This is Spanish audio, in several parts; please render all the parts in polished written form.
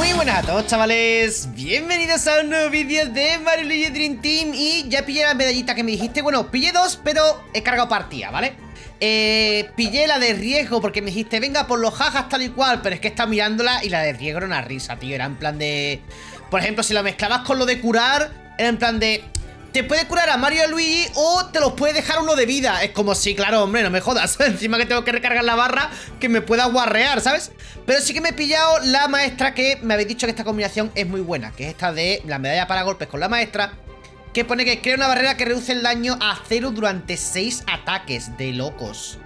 Muy buenas a todos, chavales. Bienvenidos a un nuevo vídeo de Mario Luigi Dream Team. Y ya pillé la medallita que me dijiste. Bueno, pillé dos, pero he cargado partida, ¿vale? Pillé la de riesgo porque me dijiste, venga, por los jajas tal y cual. Pero es que he estado mirándola y la de riesgo era una risa, tío. Era en plan de... Por ejemplo, si la mezclabas con lo de curar, era en plan de... Te puede curar a Mario y a Luigi o te los puede dejar uno de vida. Es como, sí, claro, hombre, no me jodas. Encima que tengo que recargar la barra, que me pueda guarrear, ¿sabes? Pero sí que me he pillado la maestra, que me habéis dicho que esta combinación es muy buena, que es esta de la medalla para golpes con la maestra, que pone que crea una barrera que reduce el daño a 0 durante 6 ataques. De locos.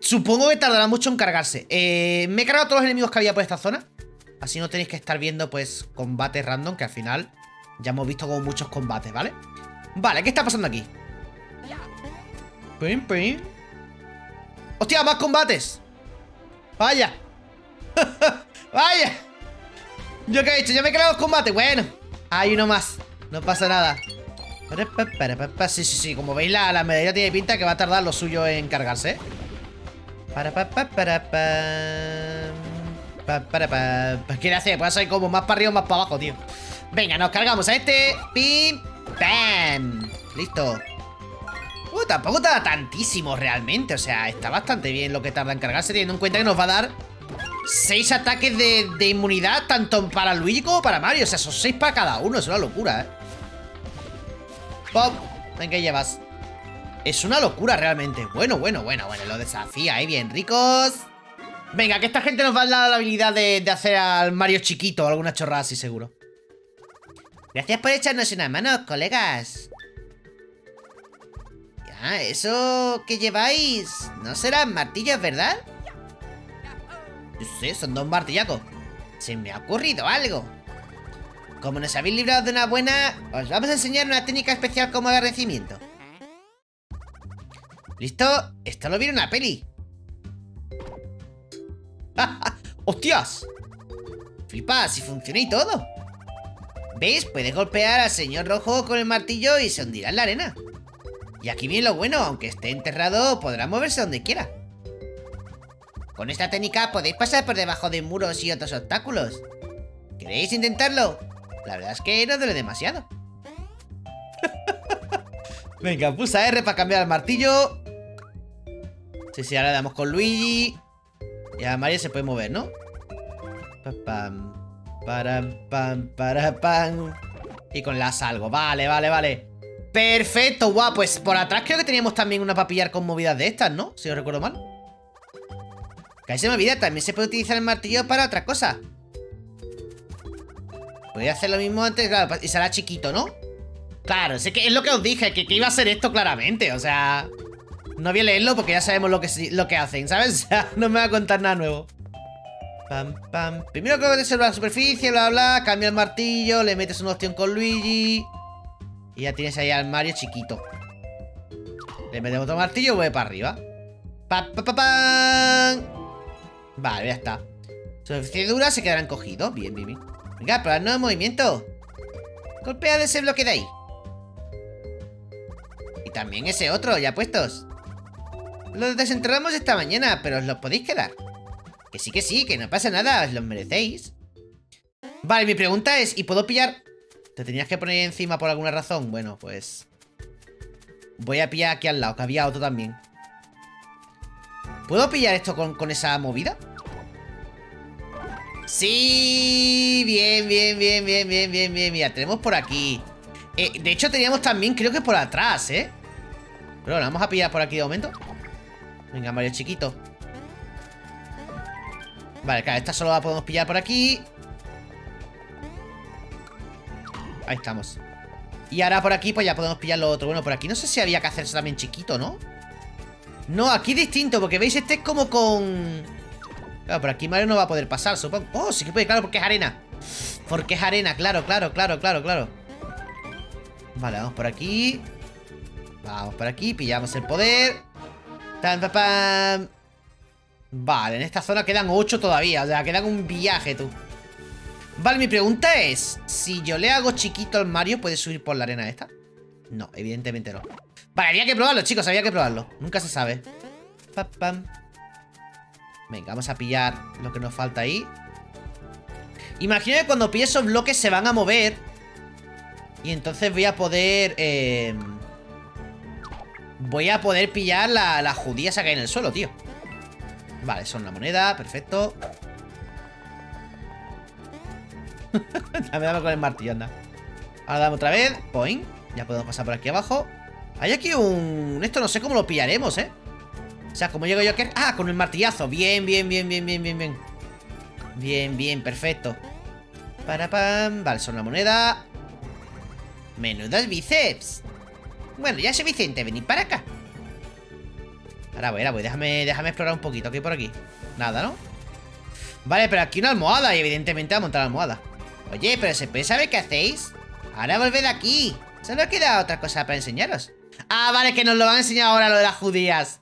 Supongo que tardará mucho en cargarse. Me he cargado todos los enemigos que había por esta zona, así no tenéis que estar viendo, pues, combates random, que al final ya hemos visto como muchos combates, ¿vale? Vale, ¿qué está pasando aquí? Pim, pim. ¡Hostia, más combates! ¡Vaya! ¡Vaya! ¿Yo qué he hecho? Ya me he creado los combates. Bueno, hay uno más. No pasa nada. Sí, sí, sí. Como veis, la medalla tiene pinta que va a tardar lo suyo en cargarse, ¿eh? ¿Qué hace? Pues hay como más para arriba o más para abajo, tío. Venga, nos cargamos a este. Pim. ¡Bam! Listo. Tampoco tarda tantísimo realmente. O sea, está bastante bien lo que tarda en cargarse, teniendo en cuenta que nos va a dar 6 ataques de inmunidad, tanto para Luigi como para Mario. O sea, son 6 para cada uno. Es una locura, ¿eh? ¡Pop! Venga, llevas. Es una locura realmente. Bueno. Lo desafía, ¿eh? Bien, ricos. Venga, que esta gente nos va a dar la habilidad de hacer al Mario chiquito o alguna chorrada así, seguro. Gracias por echarnos una mano, colegas. Ya, eso que lleváis no serán martillos, ¿verdad? Yo sé, son dos martillacos. Se me ha ocurrido algo. Como nos habéis librado de una buena, os vamos a enseñar una técnica especial como agradecimiento. ¿Listo? Esto lo vi en una peli. ¡Hostias! Flipa, si funciona y todo. ¿Veis? Puedes golpear al señor rojo con el martillo y se hundirá en la arena. Y aquí viene lo bueno, aunque esté enterrado, podrá moverse donde quiera. Con esta técnica podéis pasar por debajo de muros y otros obstáculos. ¿Queréis intentarlo? La verdad es que no duele demasiado. Venga, pulsa R para cambiar el martillo. Sí, ahora damos con Luigi. Y a Mario se puede mover, ¿no? Pam. Para pam. Y con la salgo. Vale. Perfecto, guau. Pues por atrás creo que teníamos también una para pillar con movidas de estas, ¿no? Si no recuerdo mal. Casi se me olvida. También se puede utilizar el martillo para otra cosa. Podría hacer lo mismo antes, claro. Y será chiquito, ¿no? Claro, sé que es lo que os dije, que iba a ser esto claramente. O sea, no voy a leerlo porque ya sabemos lo que hacen, ¿sabes? O sea, no me va a contar nada nuevo. Pam, pam. Primero que observar la superficie, bla, bla, bla. Cambia el martillo, le metes una opción con Luigi. Y ya tienes ahí al Mario chiquito. Le metemos otro martillo y vuelve para arriba. Pam, pam, pam, pam. Vale, ya está. Superficie dura, se quedarán cogidos. Bien. Venga, probar nuevo movimiento. Golpea de ese bloque de ahí. Y también ese otro, ya puestos. Los desenterramos esta mañana, pero os los podéis quedar. Que sí, que no pasa nada, os los merecéis. Vale, mi pregunta es, ¿y puedo pillar? Te tenías que poner encima por alguna razón. Bueno, pues voy a pillar aquí al lado, que había otro también. ¿Puedo pillar esto con esa movida? Sí, bien. Mira, tenemos por aquí. De hecho, teníamos también, creo que por atrás, ¿eh? Pero bueno, vamos a pillar por aquí de momento. Venga, Mario chiquito. Vale, claro, esta solo la podemos pillar por aquí. Ahí estamos. Y ahora por aquí, pues ya podemos pillar lo otro. Bueno, por aquí no sé si había que hacerse también chiquito, ¿no? No, aquí distinto, porque veis, este es como con... Claro, por aquí Mario no va a poder pasar, supongo. Oh, sí que puede, claro, porque es arena. Porque es arena, claro. Vale, vamos por aquí. Vamos por aquí, pillamos el poder. Tan, pam, pam. Vale, en esta zona quedan 8 todavía. O sea, quedan un viaje, tú. Vale, mi pregunta es, si yo le hago chiquito al Mario, ¿puede subir por la arena esta? No, evidentemente no. Vale, había que probarlo, chicos, había que probarlo. Nunca se sabe. Pam, pam. Venga, vamos a pillar lo que nos falta ahí. Imagino que cuando pille esos bloques se van a mover. Y entonces voy a poder... voy a poder pillar la judía esa que hay en el suelo, tío. Vale, son la moneda, perfecto. Dame con el martillo, anda. Ahora damos otra vez, point. Ya podemos pasar por aquí abajo. Hay aquí un... Esto no sé cómo lo pillaremos, ¿eh? O sea, ¿cómo llego yo aquí? Ah, con el martillazo. Bien, bien, bien, bien, bien, bien, bien. Bien, bien, perfecto. Para pam. Vale, son la moneda. Menudos bíceps. Bueno, ya soy Vicente, venid para acá. Ahora voy, déjame explorar un poquito. ¿Qué hay por aquí? Nada, ¿no? Vale, pero aquí una almohada. Y evidentemente va a montar la almohada. Oye, pero se puede saber qué hacéis. Ahora volved aquí. Se nos queda otra cosa para enseñaros. Ah, vale, que nos lo van a enseñar ahora lo de las judías.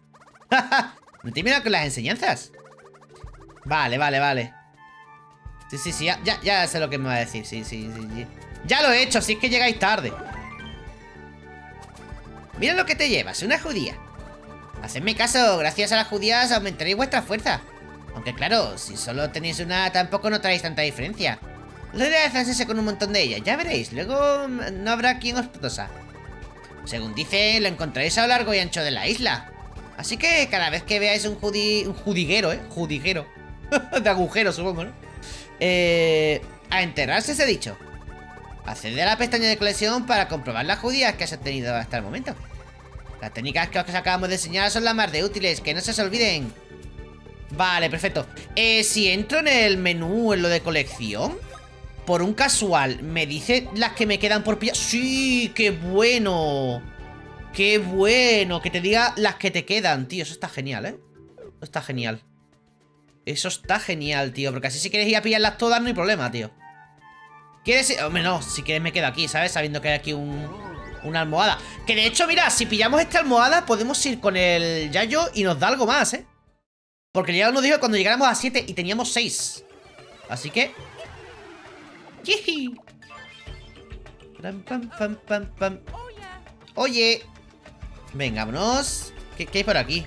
No te miras con las enseñanzas. Vale, vale, vale. Sí, ya sé lo que me va a decir. Sí. Ya lo he hecho, si es que llegáis tarde. Mira lo que te llevas, una judía. Hacedme caso, gracias a las judías aumentaréis vuestra fuerza. Aunque claro, si solo tenéis una tampoco notaréis tanta diferencia. Lo ideal es hacerse con un montón de ellas, ya veréis. Luego no habrá quien os tosa. Según dice, lo encontraréis a lo largo y ancho de la isla. Así que cada vez que veáis un judiguero de agujero, supongo, ¿no? A enterrarse se ha dicho. Acceded a la pestaña de colección para comprobar las judías que has obtenido hasta el momento. Las técnicas que os acabamos de enseñar son las más de útiles, que no se os olviden. Vale, perfecto. Si entro en el menú, en lo de colección, por un casual, ¿me dice las que me quedan por pillar? ¡Sí! ¡Qué bueno! ¡Qué bueno! Que te diga las que te quedan, tío. Eso está genial, ¿eh? Eso está genial. Eso está genial, tío. Porque así si quieres ir a pillarlas todas no hay problema, tío. ¿Quieres ir? Hombre, no. Si quieres me quedo aquí, ¿sabes? Sabiendo que hay aquí una almohada. Que de hecho, mira, si pillamos esta almohada podemos ir con el Yayo y nos da algo más, ¿eh? Porque el Yayo nos dijo que cuando llegáramos a 7 y teníamos 6. Así que... ¡Yiji! ¡Pam, pam, pam, pam, pam! ¡Oye! Venga, vámonos. ¿Qué hay por aquí?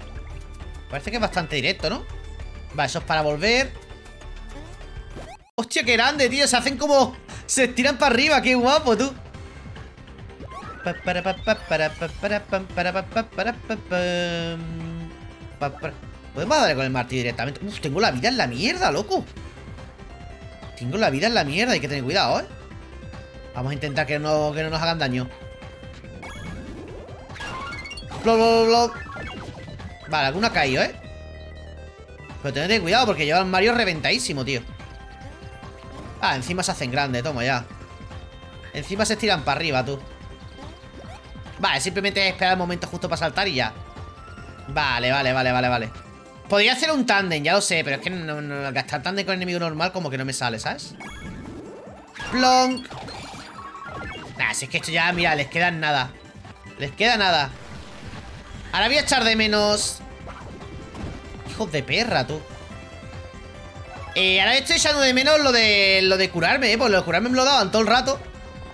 Parece que es bastante directo, ¿no? Vale, eso es para volver. ¡Hostia, qué grande, tío! Se hacen como... Se estiran para arriba, qué guapo, tú. Podemos darle con el martillo directamente. Uf, tengo la vida en la mierda, loco. Tengo la vida en la mierda, hay que tener cuidado, ¿eh? Vamos a intentar que no nos hagan daño. Blo, blo, blo. Vale, alguno ha caído, ¿eh? Pero tened cuidado porque lleva el Mario reventadísimo, tío. Ah, encima se hacen grandes, toma ya. Encima se estiran para arriba, tú. Vale, simplemente esperar el momento justo para saltar y ya. Vale. Podría hacer un tándem, ya lo sé, pero es que no, gastar tándem con el enemigo normal como que no me sale, ¿sabes? Plonk. Nah, si es que esto ya, mira, les queda nada. Les queda nada. Ahora voy a echar de menos... Hijos de perra, tú. Ahora estoy echando de menos lo de curarme, ¿eh? Pues lo de curarme me lo daban todo el rato.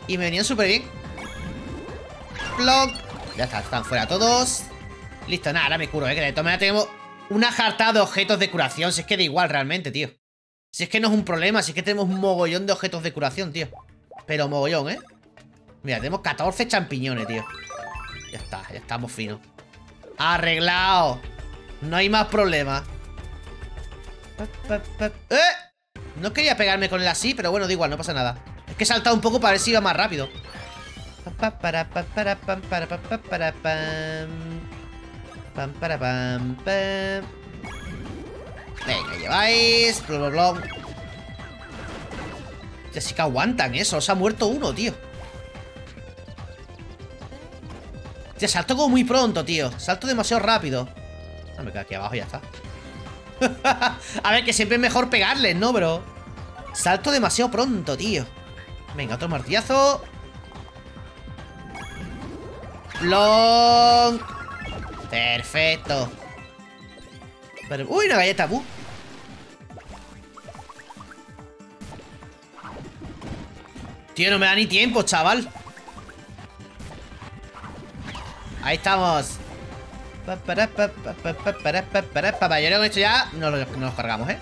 Y me venían súper bien. Plonk. Ya está, están fuera todos. Listo, nada, ahora me curo, ¿eh? Que de todas maneras tenemos... Una jartada de objetos de curación. Si es que da igual realmente, tío. Si es que no es un problema. Si es que tenemos un mogollón de objetos de curación, tío. Pero mogollón, ¿eh? Mira, tenemos 14 champiñones, tío. Ya está, ya estamos finos. Arreglado. No hay más problema. ¡Eh! No quería pegarme con él así, pero bueno, da igual, no pasa nada. Es que he saltado un poco para ver si iba más rápido. Pam, para, pam, pam. Venga, lleváis. Bla, bla, bla. Ya sí que aguantan eso. Se ha muerto uno, tío. Ya saltó como muy pronto, tío. Salto demasiado rápido. No, me quedo aquí abajo y ya está. A ver, que siempre es mejor pegarles, ¿no, bro? Salto demasiado pronto, tío. Venga, otro martillazo. Long. Perfecto. Pero, uy, una galleta. Tío, no me da ni tiempo, chaval. Ahí estamos. Yo con esto ya nos lo cargamos, ¿eh?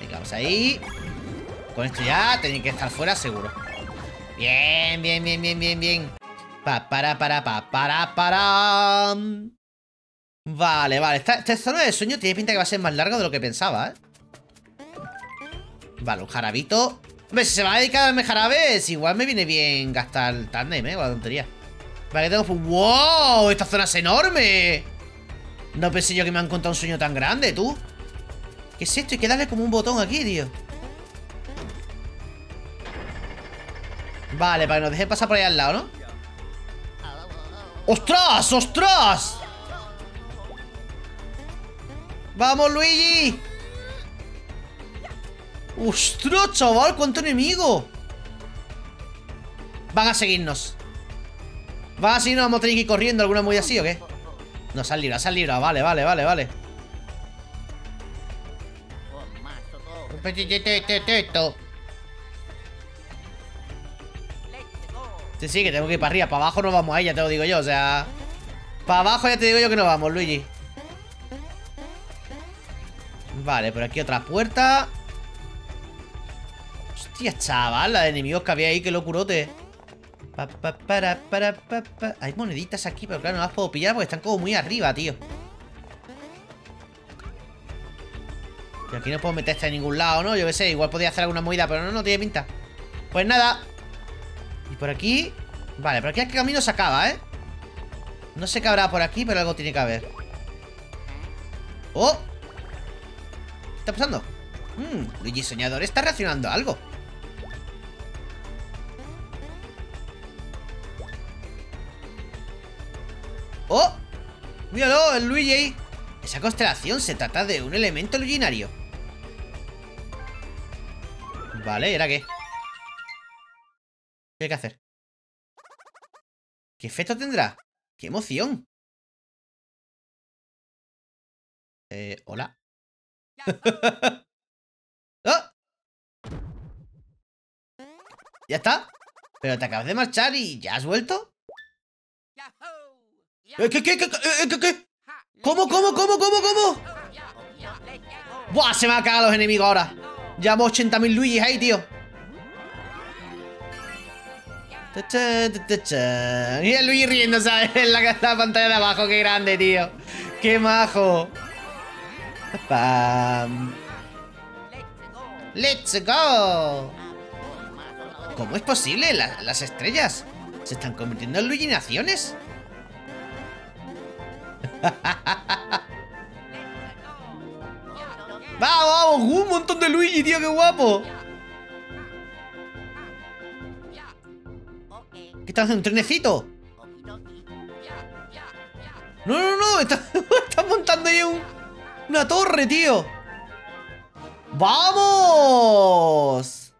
Venga, vamos ahí. Con esto ya tienen que estar fuera seguro. Bien, bien, bien, bien, bien, bien. Para. Vale, vale. Esta zona de sueño tiene pinta que va a ser más larga de lo que pensaba, ¿eh? Vale, un jarabito. Hombre, si se va a dedicar a darme jarabes, igual me viene bien gastar el tándem, ¿eh? O la tontería. Vale, tengo... ¡Wow! ¡Esta zona es enorme! No pensé yo que me han contado un sueño tan grande, tú. ¿Qué es esto? Hay que darle como un botón aquí, tío. Vale, para que nos dejen pasar por ahí al lado, ¿no? ¡Ostras! ¡Ostras! ¡Vamos, Luigi! ¡Ostras, chaval! ¡Cuánto enemigo! Van a seguirnos. Van a seguirnos, vamos a tener que ir corriendo. ¿Alguna muy así o qué? No, se han librado. Vale. Sí, que tengo que ir para arriba. Para abajo no vamos ahí, ya te lo digo yo. O sea... Para abajo ya te digo yo que no vamos, Luigi. Vale, por aquí otra puerta. Hostia, chaval, la de enemigos que había ahí. Qué locurote. Hay moneditas aquí, pero claro, no las puedo pillar porque están como muy arriba, tío. Y aquí no puedo meter esta en ningún lado, ¿no? Yo qué sé, igual podría hacer alguna movida, pero no tiene pinta. Pues nada. Y por aquí... Vale, por aquí el camino se acaba, ¿eh? No sé qué habrá por aquí, pero algo tiene que haber. ¡Oh! ¿Qué está pasando? Luigi Soñador está reaccionando a algo. ¡Oh! ¡Míralo, el Luigi ahí! Esa constelación se trata de un elemento luminario. Vale, ¿y ahora qué? ¿Qué hay que hacer? ¿Qué efecto tendrá? ¡Qué emoción! Hola. ¡Oh! ¿Ya está? ¿Pero te acabas de marchar y ya has vuelto? ¿Qué? ¿Cómo? ¡Buah! Se me han cagado los enemigos ahora. Llamo 80.000 Luigis ahí, tío. Y el Luigi riendo, ¿sabes? En la pantalla de abajo, qué grande, tío. Qué majo. ¡Pam! ¡Let's go! ¿Cómo es posible? Las estrellas se están convirtiendo en luminaciones. ¡Vamos! ¡Un montón de Luigi, tío! ¡Qué guapo! ¿Qué están haciendo? ¿Un trenecito? No. Están montando ahí una torre, tío. ¡Vamos!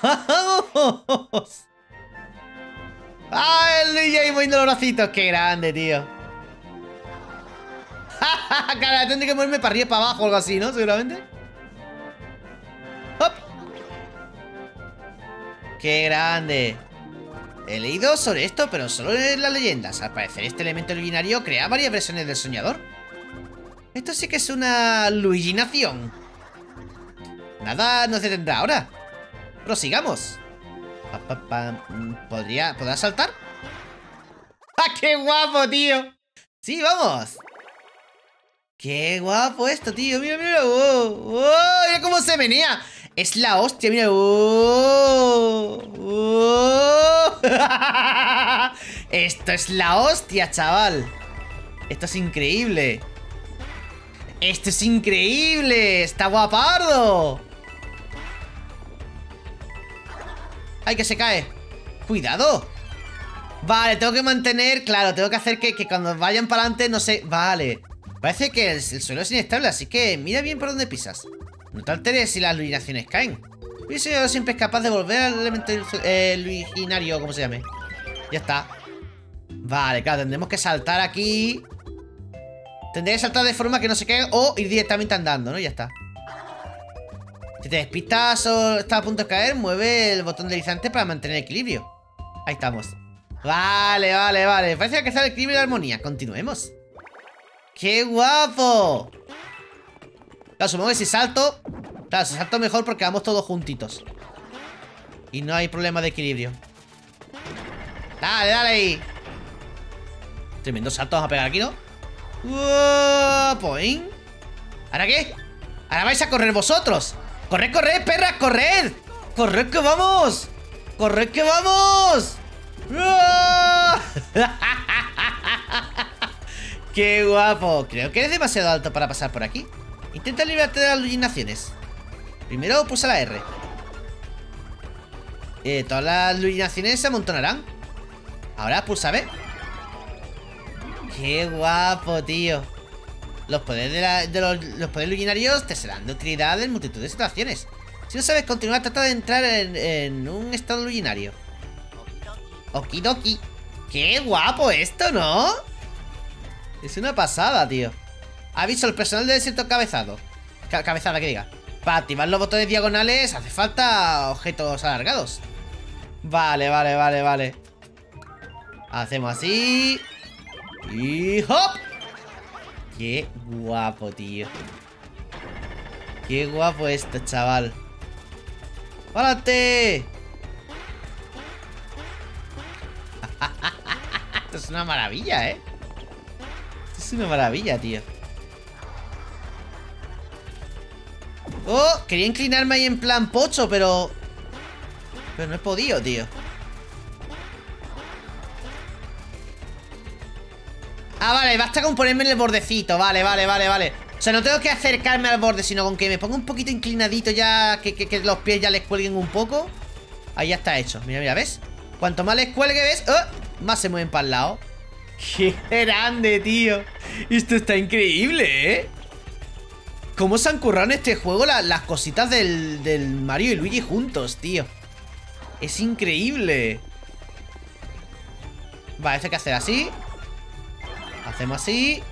¡Vamos! ¡Ah, el Luigi ahí moviendo los bracitos! ¡Qué grande, tío! ¡Ja! Cara, tendré que moverme para arriba y para abajo o algo así, ¿no? Seguramente. ¡Hop! ¡Qué grande! He leído sobre esto, pero solo en las leyendas. Al parecer, este elemento luminario crea varias versiones del soñador. Esto sí que es una luiginación. Nada nos detendrá ahora. Prosigamos. ¿Podrás saltar? ¡Ah, qué guapo, tío! ¡Sí, vamos! ¡Qué guapo esto, tío! ¡Mira! ¡Oh! ¡Mira cómo se menea! Es la hostia, mira. Esto es la hostia, chaval. Esto es increíble. Esto es increíble. Está guapardo. Ay, que se cae. Cuidado. Vale, tengo que mantener. Claro, tengo que hacer que cuando vayan para adelante, no sé. Vale. Parece que el suelo es inestable, así que mira bien por dónde pisas. No te alteres si las luminaciones caen. Yo soy siempre capaz de volver al elemento luminario, como se llame. Ya está. Vale, claro, tendremos que saltar aquí. Tendré que saltar de forma que no se caigan o ir directamente andando, ¿no? Ya está. Si te despistas o estás a punto de caer, mueve el botón deslizante para mantener el equilibrio. Ahí estamos. Vale. Parece que está el equilibrio y la armonía. Continuemos. ¡Qué guapo! Claro, supongo que si salto Claro, se salta mejor porque vamos todos juntitos y no hay problema de equilibrio. Dale, dale ahí. Tremendo salto, vamos a pegar aquí, ¿no? Poing. ¿Ahora qué? Ahora vais a correr vosotros. Corred, corred, perras, corred. Corred que vamos. Corred que vamos. ¡Qué guapo! Creo que eres demasiado alto para pasar por aquí. Intenta librarte de las alucinaciones. Primero puse la R. Todas las alucinaciones se amontonarán. Ahora pulsa B. ¡Qué guapo, tío! Los poderes los poderes luminarios te serán de utilidad en multitud de situaciones. Si no sabes continuar, trata de entrar en un estado luminario. Okidoki. ¡Qué guapo esto, ¿no? Es una pasada, tío. Aviso al personal de desierto cabezado. Cabezada, que diga. Para activar los botones diagonales hace falta objetos alargados. Vale, vale, vale, vale. Hacemos así. Y ¡hop! ¡Qué guapo, tío! ¡Qué guapo esto, chaval! ¡Párate! Esto es una maravilla, ¿eh? Esto es una maravilla, tío. ¡Oh! Quería inclinarme ahí en plan pocho, pero... pero no he podido, tío. Ah, vale, basta con ponerme en el bordecito. Vale, vale, vale, vale. O sea, no tengo que acercarme al borde, sino con que me ponga un poquito inclinadito ya, que los pies ya les cuelguen un poco. Ahí ya está hecho. Mira, mira, ¿ves? Cuanto más les cuelgue, ¿ves? ¡Oh! Más se mueven para el lado. ¡Qué grande, tío! Esto está increíble, ¿eh? ¿Cómo se han currado en este juego las cositas del Mario y Luigi juntos, tío? Es increíble. Vale, esto hay que hacer así. Hacemos así.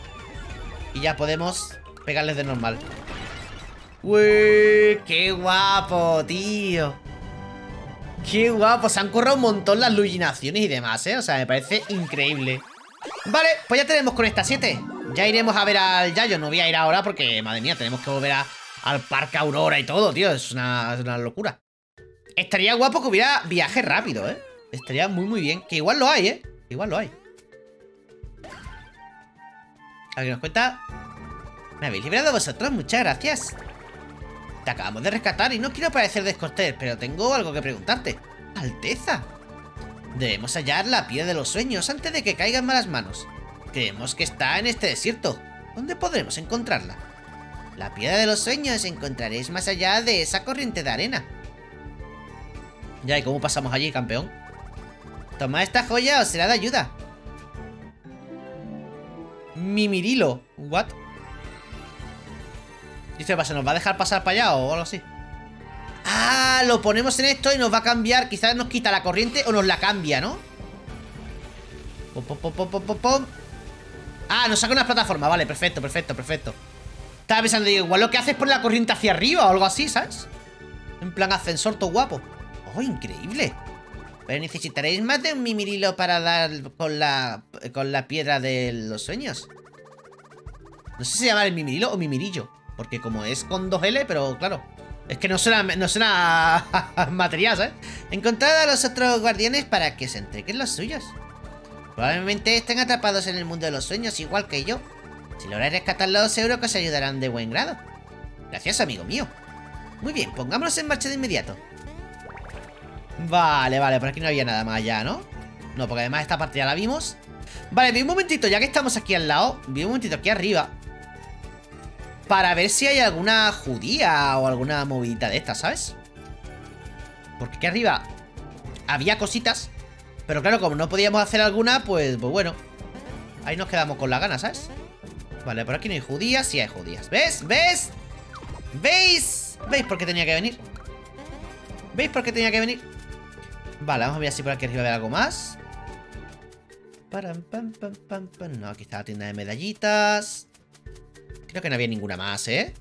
Y ya podemos pegarles de normal. ¡Uy! ¡Qué guapo, tío! ¡Qué guapo! Se han currado un montón las alucinaciones y demás, ¿eh? O sea, me parece increíble. Vale, pues ya tenemos con esta 7. Ya iremos a ver al Yayo. No voy a ir ahora porque, madre mía, tenemos que volver al Parque Aurora y todo, tío. Es una locura. Estaría guapo que hubiera viaje rápido, ¿eh? Estaría muy, muy bien. Que igual lo hay, ¿eh? Igual lo hay. A ver qué nos cuenta. Me habéis liberado vosotros, muchas gracias. Te acabamos de rescatar y no quiero parecer descortés, pero tengo algo que preguntarte. Alteza, debemos hallar la piedra de los sueños antes de que caiga en malas manos. Creemos que está en este desierto. ¿Dónde podremos encontrarla? La piedra de los sueños encontraréis más allá de esa corriente de arena. Ya, ¿y cómo pasamos allí, campeón? Toma esta joya, os será de ayuda. Mimirilo, what? Dice, ¿se nos va a dejar pasar para allá o algo así? Ah, lo ponemos en esto y nos va a cambiar. Quizás nos quita la corriente o nos la cambia, ¿no? Pom, pom, pom, pom, pom. Ah, nos saca una plataforma. Vale, perfecto, perfecto, perfecto. Estaba pensando, digo, igual lo que hace es poner la corriente hacia arriba o algo así, ¿sabes? En plan ascensor, todo guapo. Oh, increíble. Pero necesitaréis más de un mimirilo para dar con la piedra de los sueños. No sé si se llama el mimirilo o mimirillo, porque como es con 2L, pero claro, es que no suena a material, ¿sabes? Encontrad a los otros guardianes para que se entreguen los suyos. Probablemente estén atrapados en el mundo de los sueños, igual que yo. Si lográis rescatarlos, seguro que os ayudarán de buen grado. Gracias, amigo mío. Muy bien, pongámonos en marcha de inmediato. Vale, vale, por aquí no había nada más ya, ¿no? No, porque además esta parte ya la vimos. Vale, vi un momentito, ya que estamos aquí al lado. Vi un momentito aquí arriba para ver si hay alguna judía o alguna movidita de estas, ¿sabes? Porque aquí arriba había cositas, pero claro, como no podíamos hacer alguna, pues bueno, ahí nos quedamos con las ganas, ¿sabes? Vale, por aquí no hay judías, sí hay judías. ¿Ves? ¿Ves? ¿Veis? ¿Veis por qué tenía que venir? ¿Veis por qué tenía que venir? Vale, vamos a ver si por aquí arriba hay algo más. No, aquí está la tienda de medallitas. Creo que no había ninguna más, ¿eh?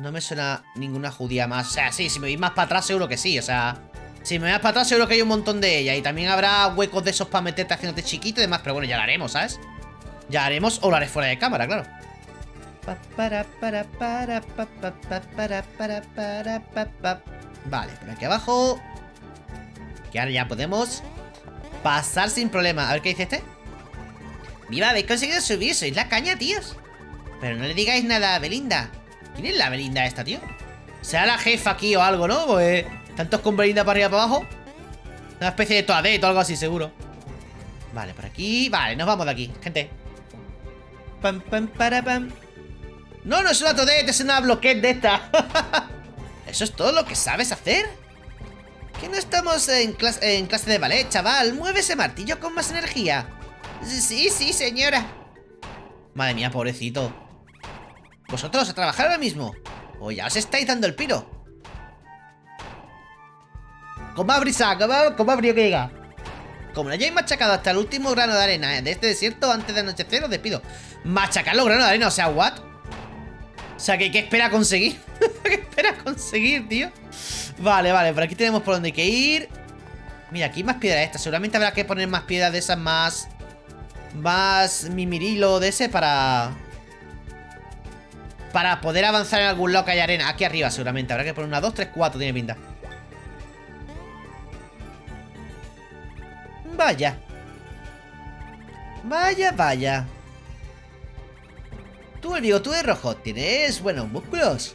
No me suena ninguna judía más. O sea, sí, si me voy más para atrás seguro que sí. O sea, si me voy más para atrás seguro que hay un montón de ellas. Y también habrá huecos de esos para meterte haciéndote chiquito y demás. Pero bueno, ya lo haremos, ¿sabes? Ya haremos o lo haré fuera de cámara, claro. Vale, por aquí abajo. Que ahora ya podemos pasar sin problema. A ver qué dice este. ¡Viva! Habéis conseguido subir, sois la caña, tíos. Pero no le digáis nada a Belinda. ¿Quién es la Belinda esta, tío? ¿Será la jefa aquí o algo, no? Pues tantos con Belinda para arriba y para abajo. Una especie de toadete o algo así, seguro. Vale, por aquí. Vale, nos vamos de aquí, gente. Pam, pam, para, pam. No, no es una toadete, es una bloquete de esta. ¿Eso es todo lo que sabes hacer? Que no estamos en clase de ballet, chaval. Mueve ese martillo con más energía. Sí, sí, señora. Madre mía, pobrecito. Vosotros a trabajar ahora mismo. O ya os estáis dando el piro. Con más brisa, con más brío que llega. Como lo hayáis machacado hasta el último grano de arena de este desierto antes de anochecer, os despido. Machacar los granos de arena, o sea, what? O sea, ¿qué espera conseguir? ¿Qué espera conseguir, tío? Vale, vale, por aquí tenemos por donde hay que ir. Mira, aquí hay más piedras estas. Seguramente habrá que poner más piedras de esas más... Más mimirilo de ese para poder avanzar en algún lado que haya arena. Aquí arriba seguramente habrá que poner una, dos, tres, cuatro. Tiene pinta. Vaya. Vaya, vaya. Tú, el bigotudo rojo, tienes buenos músculos.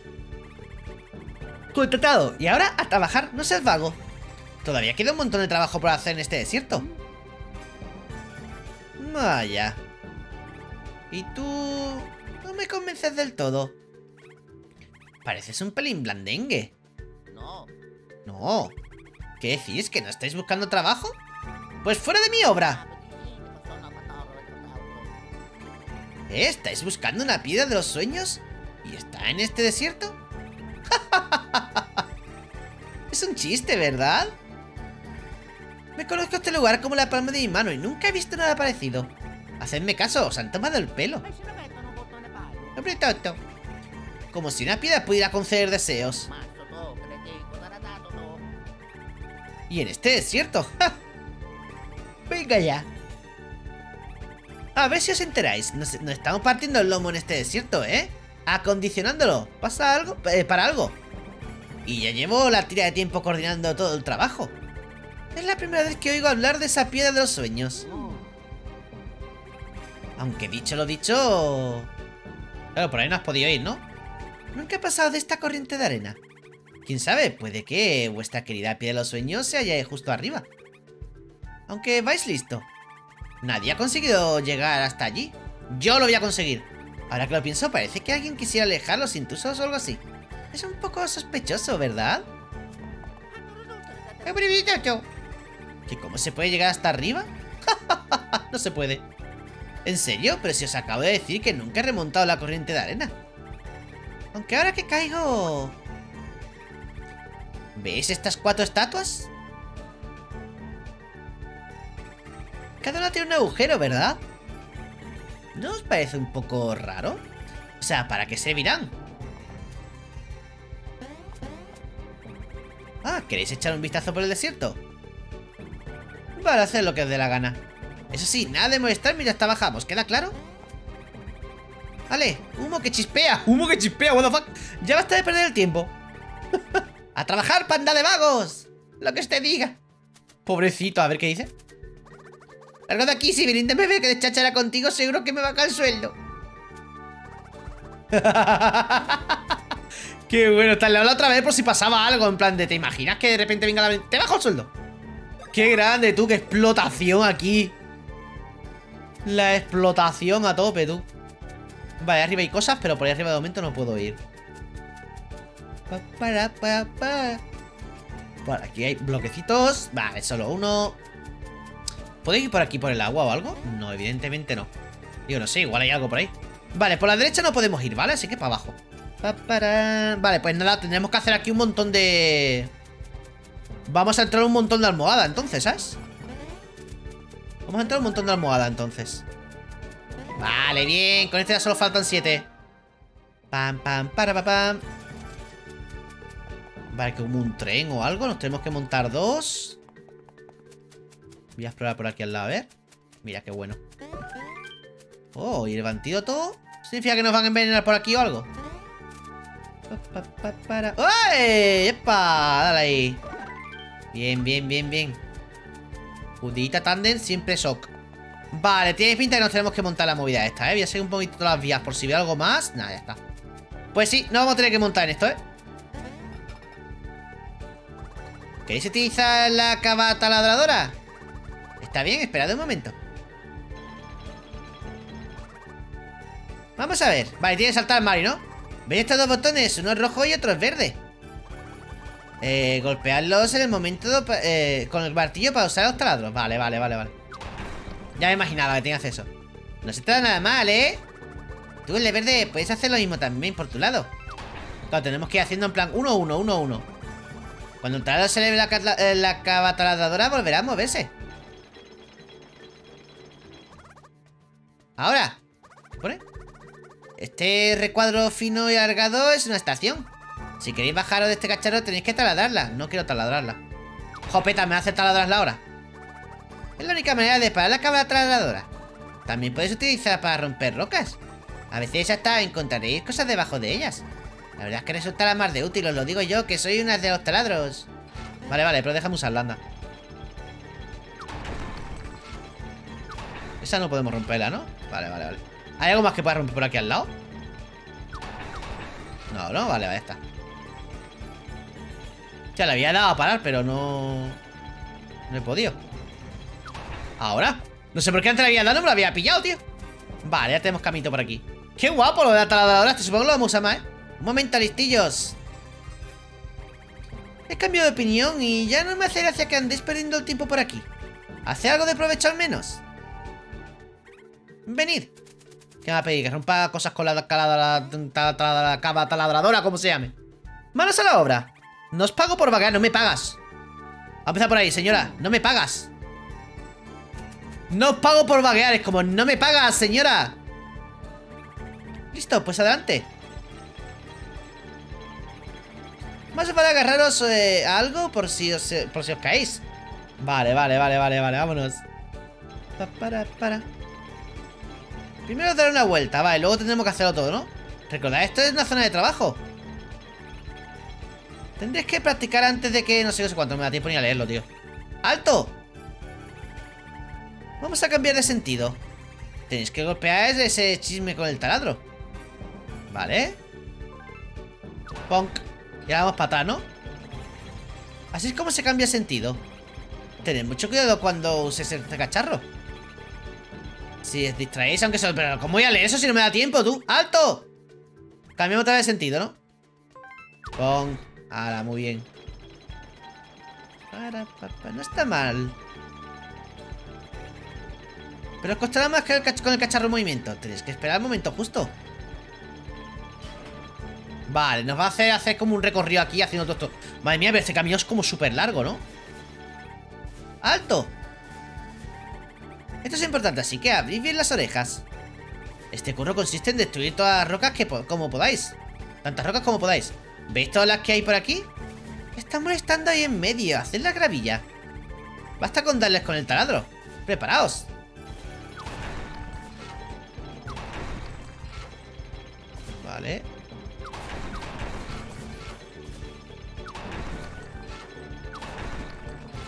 Contratado. Y ahora a trabajar, no seas vago. Todavía queda un montón de trabajo por hacer en este desierto. Vaya. Y tú... No me convences del todo. Pareces un pelín blandengue. No. No. ¿Qué decís? ¿Que no estáis buscando trabajo? Pues fuera de mi obra. ¿Estáis buscando una piedra de los sueños? ¿Y está en este desierto? Es un chiste, ¿verdad? Me conozco este lugar como la palma de mi mano y nunca he visto nada parecido. Hacedme caso, os han tomado el pelo. Como si una piedra pudiera conceder deseos. Y en este desierto, ¡ja! Venga ya. A ver si os enteráis. Nos estamos partiendo el lomo en este desierto, ¿eh? Acondicionándolo. ¿Pasa algo? Para algo. Y ya llevo la tira de tiempo coordinando todo el trabajo. Es la primera vez que oigo hablar de esa piedra de los sueños. Aunque dicho lo dicho... Claro, por ahí no has podido ir, ¿no? Nunca he pasado de esta corriente de arena. Quién sabe, puede que vuestra querida piedra de los sueños se halle justo arriba. Aunque vais listo. Nadie ha conseguido llegar hasta allí. Yo lo voy a conseguir. Ahora que lo pienso, parece que alguien quisiera alejar los intrusos o algo así. Es un poco sospechoso, ¿verdad? ¿Que cómo se puede llegar hasta arriba? No se puede. ¿En serio? Pero si os acabo de decir que nunca he remontado la corriente de arena. Aunque ahora que caigo... ¿Veis estas cuatro estatuas? Cada una tiene un agujero, ¿verdad? ¿No os parece un poco raro? O sea, ¿para qué servirán? Ah, ¿queréis echar un vistazo por el desierto? Vale, hacer lo que os dé la gana. Eso sí, nada de molestar mientras trabajamos, ¿queda claro? Vale, humo que chispea. Humo que chispea, what the fuck. Ya basta de perder el tiempo. ¡A trabajar, panda de vagos! Lo que usted diga. Pobrecito, a ver qué dice. Largo de aquí, si Belinda me ve que deschachará contigo, seguro que me va caer el sueldo. Qué bueno, tal, le hablo otra vez por si pasaba algo. En plan de, ¿te imaginas que de repente venga la... Te bajo el sueldo? Qué grande, tú, qué explotación aquí. La explotación a tope, tú. Vale, arriba hay cosas, pero por ahí arriba de momento no puedo ir. Por aquí hay bloquecitos. Vale, solo uno. ¿Puedo ir por aquí por el agua o algo? No, evidentemente no. Digo, no sé, igual hay algo por ahí. Vale, por la derecha no podemos ir, ¿vale? Así que para abajo. Vale, pues nada, tendremos que hacer aquí un montón de... Vamos a entrar un montón de almohada, entonces, ¿sabes? Vamos a entrar un montón de almohada, entonces. Vale, bien, con este ya solo faltan 7. Pam, pam, para, pam, pam. Vale, que hubo un tren o algo. Nos tenemos que montar 2. Voy a explorar por aquí al lado, a ver. Mira, qué bueno. Oh, y el antídoto. ¿Significa que nos van a envenenar por aquí o algo? ¡Ay! ¡Epa! Dale ahí. Bien, bien, bien, bien. Judita Tandem, siempre shock. Vale, tiene pinta que nos tenemos que montar la movida esta, ¿eh? Voy a seguir un poquito todas las vías por si veo algo más. Nada, ya está. Pues sí, nos vamos a tener que montar en esto, ¿eh? ¿Queréis utilizar la cabata ladradora? Está bien, esperad un momento. Vamos a ver. Vale, tiene que saltar Mario, ¿no? ¿Veis estos dos botones? Uno es rojo y otro es verde. Golpearlos en el momento de, con el martillo para usar los taladros. Vale, vale, vale, vale. Ya me imaginaba que tenías eso. No se trata nada mal, ¿eh? Tú, el de verde, puedes hacer lo mismo también por tu lado. Claro, tenemos que ir haciendo en plan 1-1-1-1. Cuando el taladro se eleve la cava taladradora, volverá a moverse. Ahora, ¿qué pone? Este recuadro fino y alargado es una estación. Si queréis bajaros de este cacharro tenéis que taladrarla. No quiero taladrarla. Jopeta, me hace taladrarla ahora. Es la única manera de parar la cabra taladradora. También podéis utilizar para romper rocas. A veces hasta encontraréis cosas debajo de ellas. La verdad es que resultará más de útil, os lo digo yo, que soy una de los taladros. Vale, vale, pero déjame usarla, anda. Esa no podemos romperla, ¿no? Vale, vale, vale. ¿Hay algo más que pueda romper por aquí al lado? No, no, vale, vale, está. Ya le había dado a parar, pero no... no he podido. ¿Ahora? No sé por qué antes le había dado, no me lo había pillado, tío. Vale, ya tenemos caminito por aquí. ¡Qué guapo lo de la taladradora! Este supongo que lo vamos a usar más, ¿eh? Un momento, listillos. He cambiado de opinión y ya no me hace gracia que andéis perdiendo el tiempo por aquí. Haced algo de provecho al menos. Venid. ¿Qué me va a pedir? Que rompa cosas con la cava taladradora, como se llame. Manos a la obra. No os pago por vagar, no me pagas. Vamos a empezar por ahí, señora. No me pagas. No os pago por vaguear. Es como, no me pagas, señora. Listo, pues adelante. Más os vale agarraros a algo por si os caéis. Vale, vale, vale, vale, vale, vámonos. Para. Primero dar una vuelta, vale, luego tendremos que hacerlo todo, ¿no? Recordad, esto es una zona de trabajo. Tendréis que practicar antes de que... no sé cuánto me da tiempo ni a leerlo, tío. ¡Alto! Vamos a cambiar de sentido. Tenéis que golpear ese chisme con el taladro. Vale. Ponk. Y ahora vamos para atrás, ¿no? Así es como se cambia sentido. Tened mucho cuidado cuando uséis este cacharro. Si os distraéis, aunque se... pero ¿cómo voy a leer eso si no me da tiempo, tú? ¡Alto! Cambiamos otra vez de sentido, ¿no? Pon. Ahora, muy bien. No está mal. Pero os costará más que con el cacharro en movimiento. Tenéis que esperar el momento justo. Vale, nos va a hacer como un recorrido aquí haciendo todo esto. Madre mía, pero este camino es como súper largo, ¿no? ¡Alto! Esto es importante, así que abrid bien las orejas. Este curro consiste en destruir todas las rocas que como podáis. Tantas rocas como podáis. ¿Veis todas las que hay por aquí? Están molestando ahí en medio, haced la gravilla. Basta con darles con el taladro. Preparaos. Vale.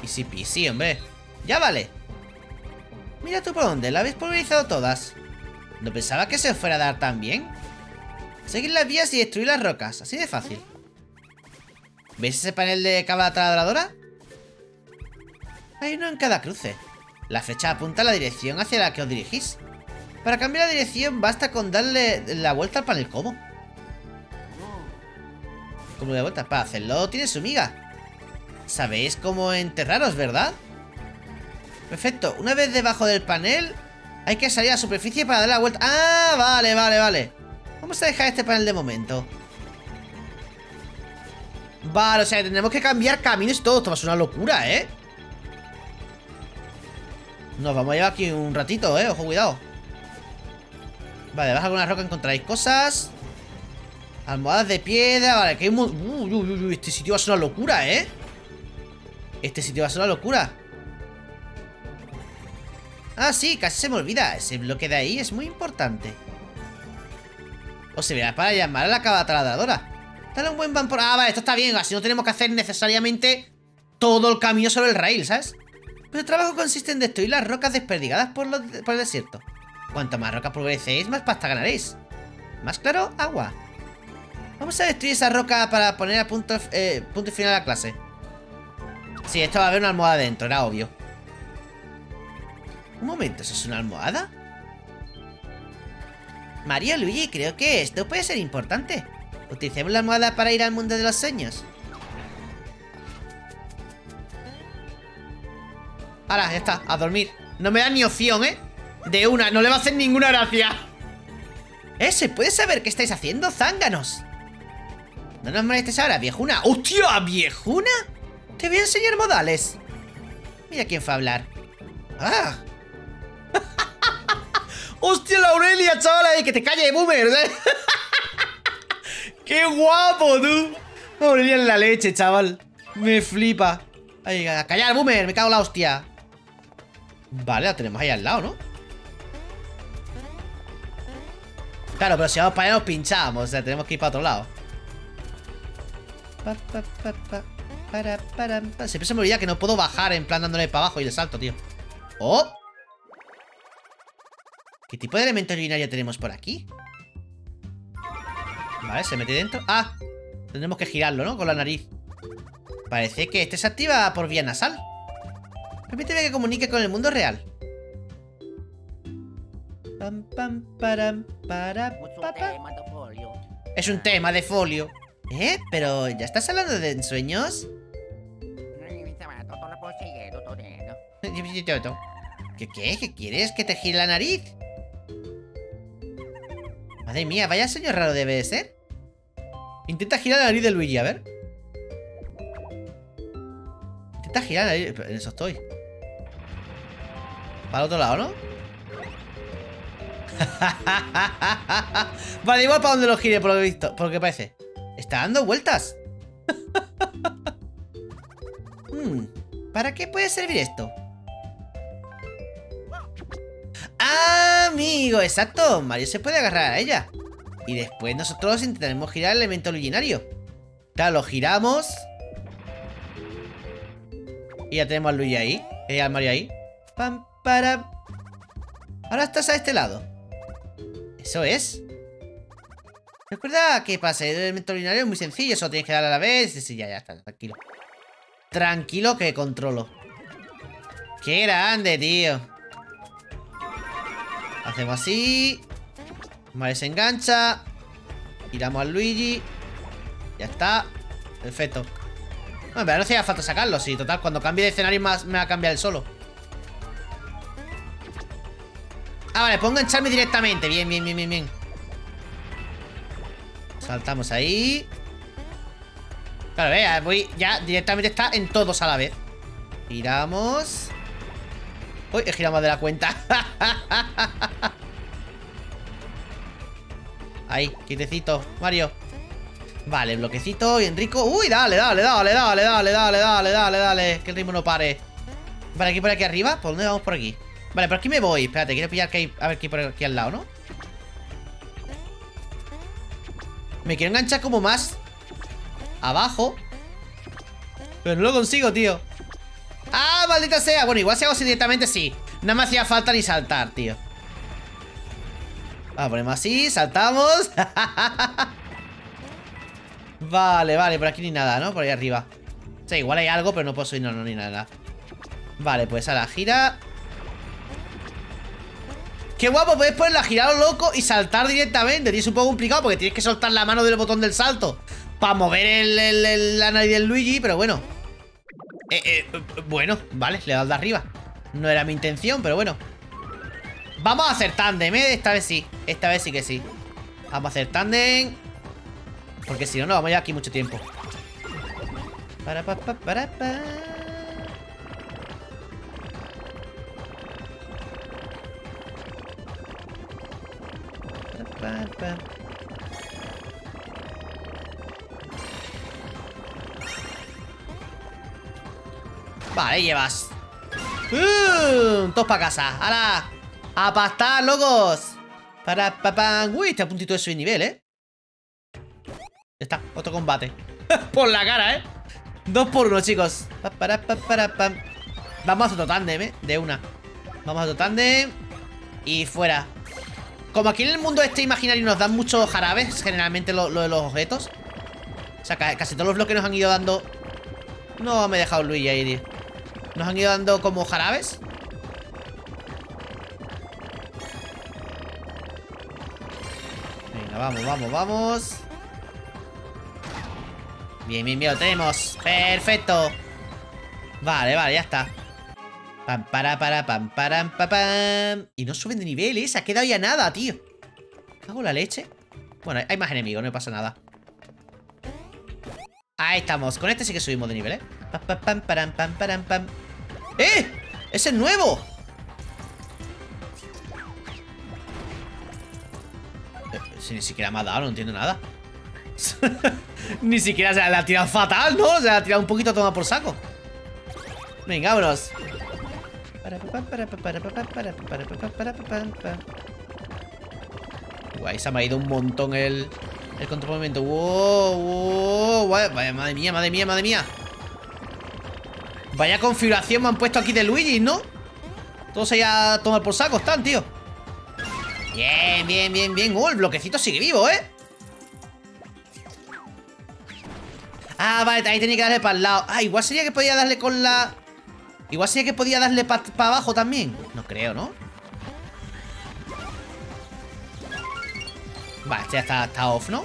Easy peasy, hombre. Ya vale. Mira tú por dónde, la habéis pulverizado todas. No pensaba que se os fuera a dar tan bien. Seguid las vías y destruir las rocas, así de fácil. ¿Veis ese panel de cabra taladradora? Hay uno en cada cruce. La flecha apunta a la dirección hacia la que os dirigís. Para cambiar la dirección basta con darle la vuelta al panel como. Como de vuelta, para hacerlo tiene su miga. Sabéis cómo enterraros, ¿verdad? Perfecto, una vez debajo del panel hay que salir a la superficie para dar la vuelta. ¡Ah! Vale, vale, vale. Vamos a dejar este panel de momento. Vale, o sea, tendremos que cambiar caminos y todo. Esto va a ser una locura, ¿eh? Nos vamos a llevar aquí un ratito, ¿eh? Ojo, cuidado. Vale, debajo de alguna roca encontraréis cosas. Almohadas de piedra. Vale, que hay un... Uy, este sitio va a ser una locura, ¿eh? Este sitio va a ser una locura. Ah, sí, casi se me olvida. Ese bloque de ahí es muy importante. O servirá para llamar a la cabalgadora. Dale un buen van por... Ah, vale, esto está bien. Así no tenemos que hacer necesariamente todo el camino sobre el rail, ¿sabes? Pero el trabajo consiste en destruir las rocas desperdigadas por el desierto. Cuanto más rocas pulvericéis, más pasta ganaréis. Más claro, agua. Vamos a destruir esa roca para poner a punto final a la clase. Sí, esto va a haber una almohada dentro, era obvio. Un momento, ¿eso es una almohada? Mario, Luigi, creo que esto puede ser importante. Utilicemos la almohada para ir al mundo de los sueños. Ahora, ya está, a dormir. No me da ni opción, ¿eh? De una, no le va a hacer ninguna gracia. ¿Se puede saber qué estáis haciendo, zánganos? No nos molestes ahora, viejuna. ¡Hostia, viejuna! Te voy a enseñar modales. Mira quién fue a hablar. ¡Ah! ¡Hostia, la Aurelia, chavala! ¡Y que te calle, boomer! ¿Eh? ¡Qué guapo, tú! Aurelia en la leche, chaval. Me flipa. Ay, a callar, boomer, me cago en la hostia. Vale, la tenemos ahí al lado, ¿no? Claro, pero si vamos para allá nos pinchamos. O sea, tenemos que ir para otro lado. Siempre se me olvida que no puedo bajar en plan dándole para abajo y le salto, tío. ¡Oh! ¿Qué tipo de elemento urinario tenemos por aquí? Vale, se mete dentro. ¡Ah! Tendremos que girarlo, ¿no? Con la nariz. Parece que este se activa por vía nasal. Permíteme que comunique con el mundo real. Es un tema de folio. ¿Eh? ¿Pero ya estás hablando de ensueños? ¿Qué? ¿Qué quieres? ¿Que te gire la nariz? Madre mía, vaya sueño raro debe ser. Intenta girar la nariz de Luigi, a ver. Intenta girar la nariz. En eso estoy. Para el otro lado, ¿no? Vale, igual para donde lo gire, por lo visto. Por lo que parece. Está dando vueltas. ¿Para qué puede servir esto? Amigo, exacto. Mario se puede agarrar a ella. Y después nosotros intentaremos girar el elemento originario. Claro, lo giramos. Y ya tenemos a Luigi ahí. Y al Mario ahí. Pam, para. Ahora estás a este lado. Eso es. Recuerda que para salir del elemento originario es muy sencillo. Solo tienes que dar a la vez. Sí, ya está. Tranquilo. Tranquilo que controlo. ¡Qué grande, tío! Hacemos así. Mario se engancha. Giramos al Luigi. Ya está. Perfecto. Bueno, en verdad no hacía falta sacarlo. Sí, total, cuando cambie de escenario me va a cambiar el solo. Ah, vale, puedo engancharme directamente. Bien, bien, bien, bien, bien. Saltamos ahí. Claro, vea, voy. Ya directamente está en todos a la vez. Giramos. Uy, he girado más de la cuenta. Ahí, quietecito, Mario. Vale, bloquecito y Enrico. Uy, dale, dale, dale, dale, dale, dale, dale, dale, dale. Que el ritmo no pare. Vale, aquí por aquí arriba. ¿Por dónde vamos por aquí? Vale, por aquí me voy. Espérate, quiero pillar que hay. A ver, aquí por aquí al lado, ¿no? Me quiero enganchar como más abajo. Pero no lo consigo, tío. ¡Ah, maldita sea! Bueno, igual si hago así directamente, sí. No me hacía falta ni saltar, tío. Vamos, ponemos así, saltamos. Vale, vale, por aquí ni nada, ¿no? Por ahí arriba. O sea, igual hay algo, pero no puedo subir, no, ni nada. Vale, pues a la gira. ¡Qué guapo! Puedes ponerla a girar lo loco y saltar directamente. Tienes un poco complicado porque tienes que soltar la mano del botón del salto para mover la nariz del Luigi, pero bueno. Bueno, vale, le he dado de arriba. No era mi intención, pero bueno. Vamos a hacer tándem, ¿eh? Esta vez sí, esta vez sí que sí. Vamos a hacer tándem. Porque si no, no vamos ya aquí mucho tiempo. Para. Vale, llevas. Todos para casa. ¡Hala! ¡A pastar, locos! Uy, está a puntito de subir nivel, ¿eh? está, otro combate. Por la cara, ¿eh? 2 por 1, chicos. Vamos a otro tándem, ¿eh? De una. Vamos a otro tándem. Y fuera. Como aquí en el mundo este imaginario nos dan muchos jarabes, generalmente lo de los objetos. O sea, casi todos los bloques nos han ido dando... No me he dejado Luigi ahí, tío. Nos han ido dando como jarabes. Venga, vamos, vamos, vamos. Bien, bien, bien, lo tenemos. Perfecto. Vale, vale, ya está. Pam, para, pam, param, pam, pam. Y no suben de nivel, ¿eh? Se ha quedado ya nada, tío. ¿Hago la leche? Bueno, hay más enemigos, no me pasa nada. Ahí estamos. Con este sí que subimos de nivel, ¿eh? Pam, pam, param, pam, param, pam. ¡Eh! ¡Ese es nuevo! Si ni siquiera me ha dado, no entiendo nada. Ni siquiera se la ha tirado fatal, ¿no? Se la ha tirado un poquito a tomar por saco. Venga, vámonos. Guay, se me ha ido un montón el contramovimiento. Wow, wow, wow. Madre mía, madre mía, madre mía. Vaya configuración me han puesto aquí de Luigi, ¿no? Todos allá a tomar por saco están, tío. Bien, bien, bien, bien. Oh, el bloquecito sigue vivo, ¿eh? Ah, vale, ahí tenía que darle para el lado. Ah, igual sería que podía darle con la... Igual sería que podía darle para abajo también. No creo, ¿no? Vale, este ya está off, ¿no?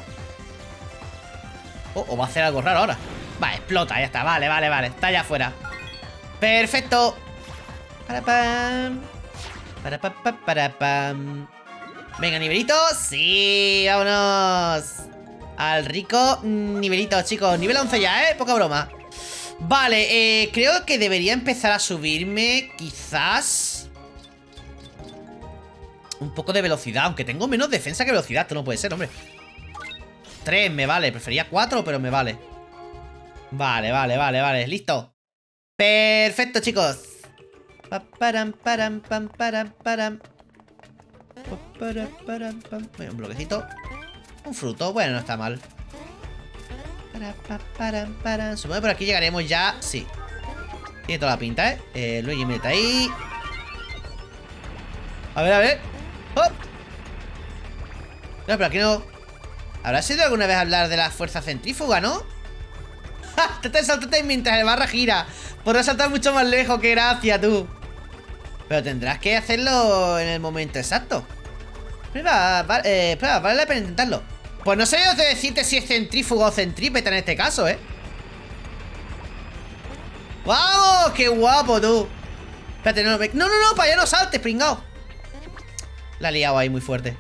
O va a hacer algo raro ahora. Vale, explota, ya está. Vale, vale, vale. Está allá afuera. Perfecto. Para pam. Para pam, para pam. Venga, nivelito. Sí, vámonos. Al rico nivelito, chicos. Nivel 11 ya, ¿eh? Poca broma. Vale, creo que debería empezar a subirme, quizás, un poco de velocidad. Aunque tengo menos defensa que velocidad. Esto no puede ser, hombre. 3 me vale. Prefería 4, pero me vale. Vale, vale, vale, vale. Listo. Perfecto, chicos. Param, param, pam, param, param. Bueno, un bloquecito. Un fruto, bueno, no está mal. Supongo que por aquí llegaremos ya. Sí. Tiene toda la pinta, ¿eh? Luigi, mete ahí. A ver, a ver. ¡Oh! No, pero aquí no. ¿Habrá sido alguna vez hablar de la fuerza centrífuga, no? ¡Ja! Te saltaste mientras el barra gira. Podrás saltar mucho más lejos, qué gracia, tú. Pero tendrás que hacerlo en el momento exacto. Prueba, vale la pena intentarlo. Pues no sé yo de decirte si es centrífugo o centrípeta en este caso, ¿eh? ¡Vamos! ¡Qué guapo, tú! Espérate, no, no, no, no, para allá no saltes, pringao. La ha liado ahí muy fuerte.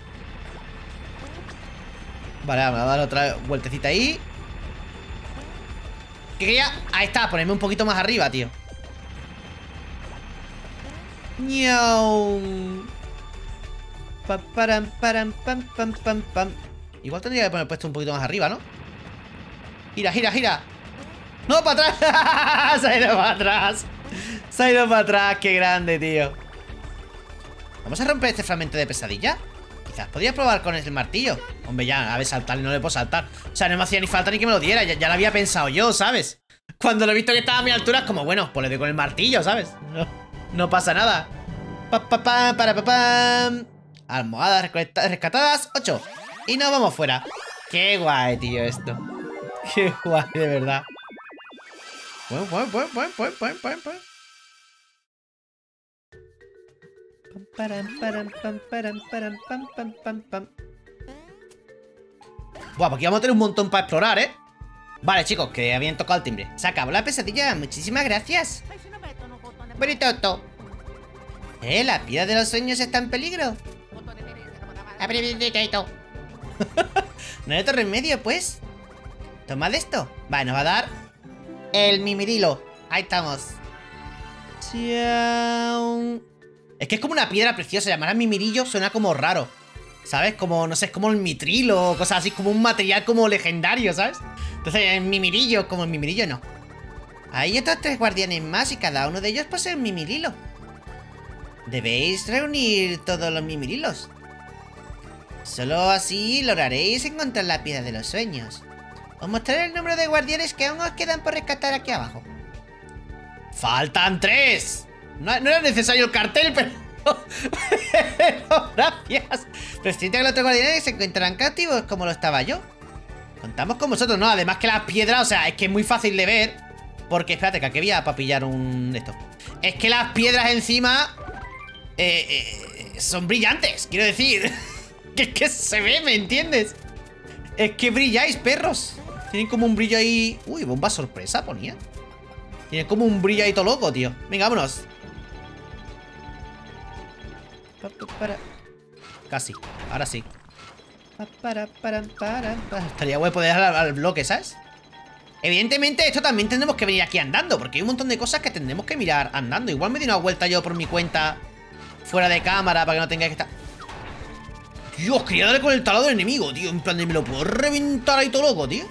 Vale, vamos a dar otra vueltecita ahí. Que quería... Ahí está, ponerme un poquito más arriba, tío. ¡Niau! Pam, param, param, pam, pam, pam, pam. Igual tendría que poner puesto un poquito más arriba, ¿no? Gira, gira, gira. ¡No, para atrás! Se ha ido para atrás. Se ha ido para atrás, qué grande, tío. Vamos a romper este fragmento de pesadilla. Quizás podría probar con el martillo. Hombre, ya, a ver, saltar y no le puedo saltar. O sea, no me hacía ni falta ni que me lo diera. Ya lo había pensado yo, ¿sabes? Cuando lo he visto que estaba a mi altura es como, bueno, pues le doy con el martillo, ¿sabes? No, no pasa nada. Pa, pa, pa, para, pa, pam. Almohadas rescatadas, 8. Y nos vamos fuera. Qué guay, tío, esto. Qué guay, de verdad. Buah, aquí vamos a tener un montón para explorar, ¿eh? Vale, chicos, que habían tocado el timbre. Se acabó la pesadilla, muchísimas gracias. Bonito. La vida de los sueños está en peligro. No hay otro remedio, pues. Tomad esto. Vale, nos va a dar el mimirilo. Ahí estamos. Chao. Es que es como una piedra preciosa. Llamar a mimirillo suena como raro, ¿sabes? Como, no sé, es como el mitrilo o cosas así. Como un material como legendario, ¿sabes? Entonces, el mimirillo, como el mimirillo, no. Hay otros 3 guardianes más y cada uno de ellos posee un mimirilo. Debéis reunir todos los mimirilos. Solo así lograréis encontrar la piedra de los sueños. Os mostraré el número de guardianes que aún os quedan por rescatar aquí abajo. ¡Faltan 3! No era necesario el cartel, pero... pero gracias. Resisten a los otros guardianes que se encuentran cautivos como lo estaba yo. Contamos con vosotros, ¿no? Además que las piedras, o sea, es que es muy fácil de ver. Porque, espérate, que aquí había para pillar un... esto. Es que las piedras encima... son brillantes, quiero decir. Que es que se ve, ¿me entiendes? Es que brilláis, perros. Tienen como un brillo ahí... Uy, bomba sorpresa ponía. Tienen como un brillo ahí todo loco, tío. Venga, vámonos. Casi, ahora sí. Estaría guay poder dar al bloque, ¿sabes? Evidentemente esto también tendremos que venir aquí andando, porque hay un montón de cosas que tendremos que mirar andando. Igual me di una vuelta yo por mi cuenta fuera de cámara para que no tengáis que estar... Dios, quería darle con el talado del enemigo, tío. En plan de me lo puedo reventar ahí todo loco, tío.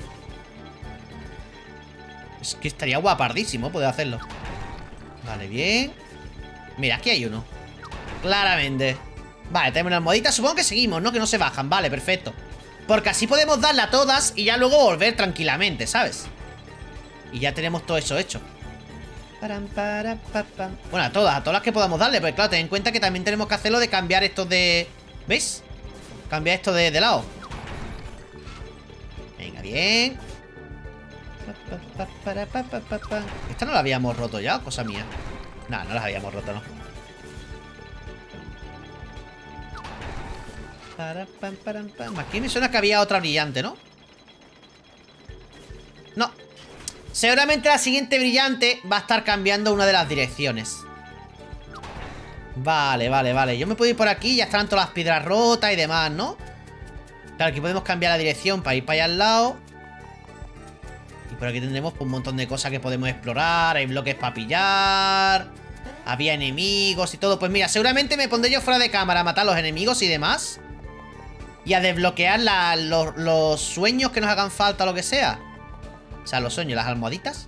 Es que estaría guapardísimo poder hacerlo. Vale, bien. Mira, aquí hay uno. Claramente. Vale, tenemos una almohadita. Supongo que seguimos, ¿no? Que no se bajan. Vale, perfecto. Porque así podemos darla a todas y ya luego volver tranquilamente, ¿sabes? Y ya tenemos todo eso hecho. Bueno, a todas las que podamos darle. Pero claro, ten en cuenta que también tenemos que hacerlo de cambiar esto de... ¿Veis? Cambiar esto de lado. Venga, bien. Esta no la habíamos roto ya, cosa mía. Nada, no las habíamos roto, no. Aquí me suena que había otra brillante, ¿no? No. Seguramente la siguiente brillante va a estar cambiando una de las direcciones. Vale, vale, vale. Yo me puedo ir por aquí. Ya están todas las piedras rotas y demás, ¿no? Claro, aquí podemos cambiar la dirección para ir para allá al lado. Y por aquí tendremos un montón de cosas que podemos explorar. Hay bloques para pillar. Había enemigos y todo. Pues mira, seguramente me pondré yo fuera de cámara a matar a los enemigos y demás. Y a desbloquear los sueños que nos hagan falta, lo que sea. O sea, los sueños, las almohaditas.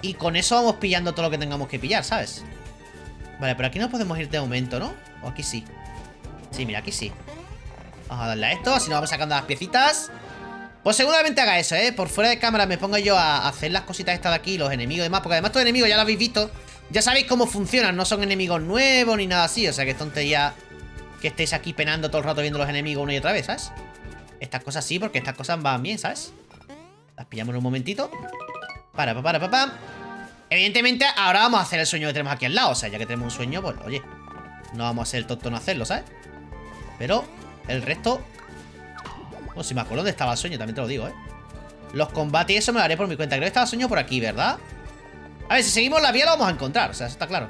Y con eso vamos pillando todo lo que tengamos que pillar, ¿sabes? Vale, pero aquí no podemos ir de momento, ¿no? O aquí sí. Sí, mira, aquí sí. Vamos a darle a esto, así nos vamos sacando las piecitas. Pues seguramente haga eso, ¿eh? Por fuera de cámara me pongo yo a hacer las cositas estas de aquí, los enemigos y demás. Porque además estos enemigos ya lo habéis visto. Ya sabéis cómo funcionan, no son enemigos nuevos ni nada así. O sea, que es tontería que estéis aquí penando todo el rato viendo los enemigos una y otra vez, ¿sabes? Estas cosas sí, porque estas cosas van bien, ¿sabes? Las pillamos en un momentito. Para. Evidentemente, ahora vamos a hacer el sueño que tenemos aquí al lado. O sea, ya que tenemos un sueño, pues, oye, no vamos a ser el tonto no hacerlo, ¿sabes? Pero el resto... Bueno, si me acuerdo dónde estaba el sueño, también te lo digo, ¿eh? Los combates y eso me lo haré por mi cuenta. Creo que estaba el sueño por aquí, ¿verdad? A ver, si seguimos la vía lo vamos a encontrar. O sea, eso está claro.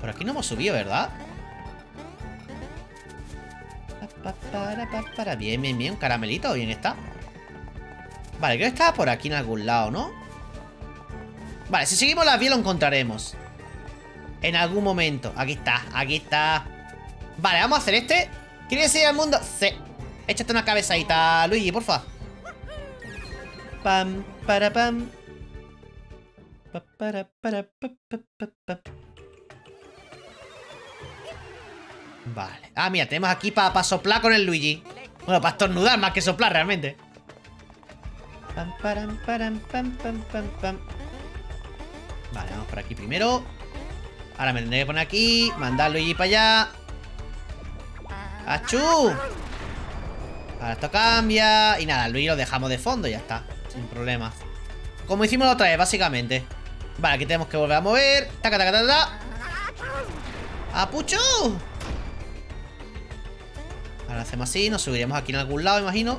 Por aquí no hemos subido, ¿verdad? Bien, un caramelito, bien está. Vale, creo que estaba por aquí en algún lado, ¿no? Vale, si seguimos la vía lo encontraremos en algún momento. Aquí está, aquí está. Vale, vamos a hacer este. ¿Quieres ir al mundo? Sí. Échate una cabezadita, Luigi, porfa. Pam, para, pam. Vale. Ah, mira, tenemos aquí para soplar con el Luigi. Bueno, para estornudar más que soplar realmente. Vale, vamos por aquí primero. Ahora me tendré que poner aquí. Mandar a Luigi para allá. ¡Achú! Ahora esto cambia. Y nada, Luigi lo dejamos de fondo y ya está. Sin problemas. Como hicimos la otra vez, básicamente. Vale, aquí tenemos que volver a mover. ¡Taca, taca, taca, taca! ¡Apuchu! Ahora hacemos así, nos subiremos aquí en algún lado, imagino.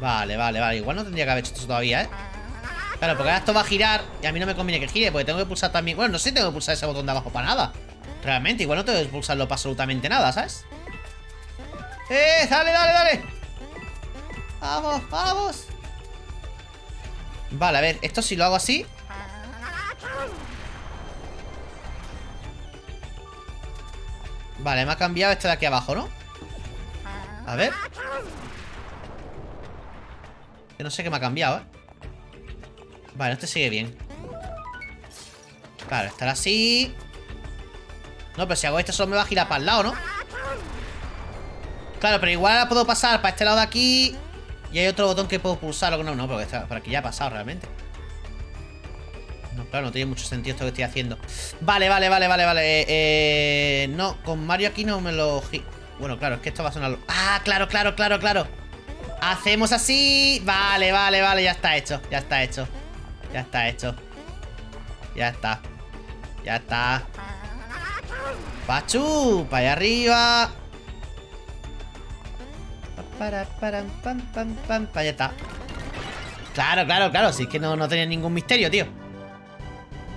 Vale, vale, vale. Igual no tendría que haber hecho esto todavía, ¿eh? Claro, porque ahora esto va a girar y a mí no me conviene que gire, porque tengo que pulsar también... Bueno, no sé si tengo que pulsar ese botón de abajo para nada. Realmente, igual no tengo que pulsarlo para absolutamente nada, ¿sabes? ¡Dale, dale, dale! ¡Vamos, vamos! Vale, a ver, esto si lo hago así... Vale, me ha cambiado este de aquí abajo, ¿no? A ver. Que no sé qué me ha cambiado, ¿eh? Vale, este sigue bien. Claro, estará así. No, pero si hago esto solo me va a girar para el lado, ¿no? Claro, pero igual la puedo pasar para este lado de aquí. Y hay otro botón que puedo pulsar. No, no, porque está, por aquí ya ha pasado realmente. No, claro, no tiene mucho sentido esto que estoy haciendo. Vale, vale, vale, vale, vale. No, con Mario aquí no me lo... Bueno, claro, es que esto va a sonar... Ah, claro, claro, claro, claro. Hacemos así. Vale, vale, vale, ya está hecho. Ya está hecho. Ya está hecho. Ya está. Ya está. Pachu, para allá arriba. Ya está. Claro, claro, claro. Si es que no tenía ningún misterio, tío.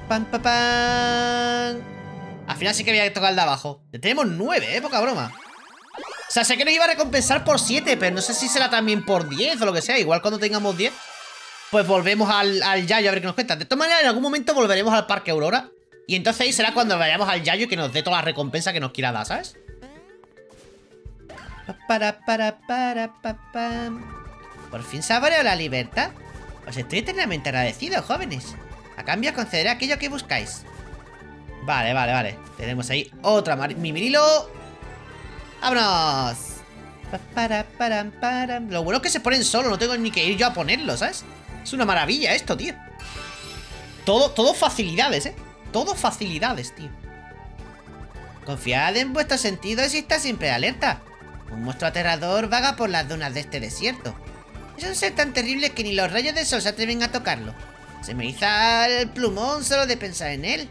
Pam, pam, pam. Al final sí que había que tocar el de abajo. Ya tenemos 9, poca broma. O sea, sé que nos iba a recompensar por 7, pero no sé si será también por 10 o lo que sea. Igual cuando tengamos 10, pues volvemos al Yayo a ver qué nos cuenta. De todas maneras, en algún momento volveremos al Parque Aurora. Y entonces ahí será cuando vayamos al Yayo y que nos dé toda la recompensa que nos quiera dar, ¿sabes? Por fin saboreo la libertad. Os estoy eternamente agradecido, jóvenes. A cambio os concederé aquello que buscáis. Vale, vale, vale. Tenemos ahí otra mimirilo. ¡Vámonos! Lo bueno es que se ponen solo. No tengo ni que ir yo a ponerlo, ¿sabes? Es una maravilla esto, tío. Todo facilidades, ¿eh? Todo facilidades, tío. Confiad en vuestros sentidos y estad siempre alerta. Un monstruo aterrador vaga por las dunas de este desierto. Es un ser tan terrible que ni los rayos del sol se atreven a tocarlo. Se me iza el plumón solo de pensar en él.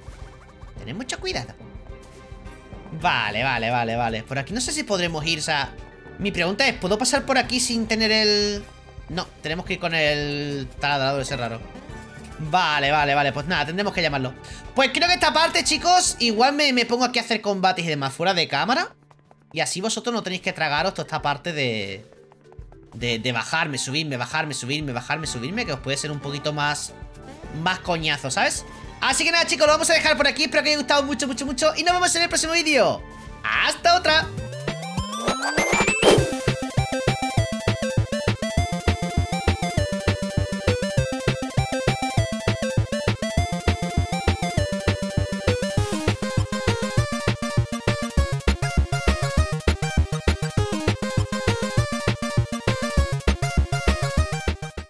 Tened mucho cuidado. Vale, vale, vale, vale. Por aquí no sé si podremos ir, o sea... Mi pregunta es, ¿puedo pasar por aquí sin tener el...? No, tenemos que ir con el taladrador ese raro. Vale, vale, vale, pues nada, tendremos que llamarlo. Pues creo que esta parte, chicos, igual me pongo aquí a hacer combates y demás fuera de cámara. Y así vosotros no tenéis que tragaros toda esta parte de bajarme, subirme, bajarme, subirme, bajarme, subirme, que os puede ser un poquito más coñazo, ¿sabes? Así que nada, chicos, lo vamos a dejar por aquí. Espero que os haya gustado mucho, mucho, mucho. Y nos vemos en el próximo vídeo. ¡Hasta otra!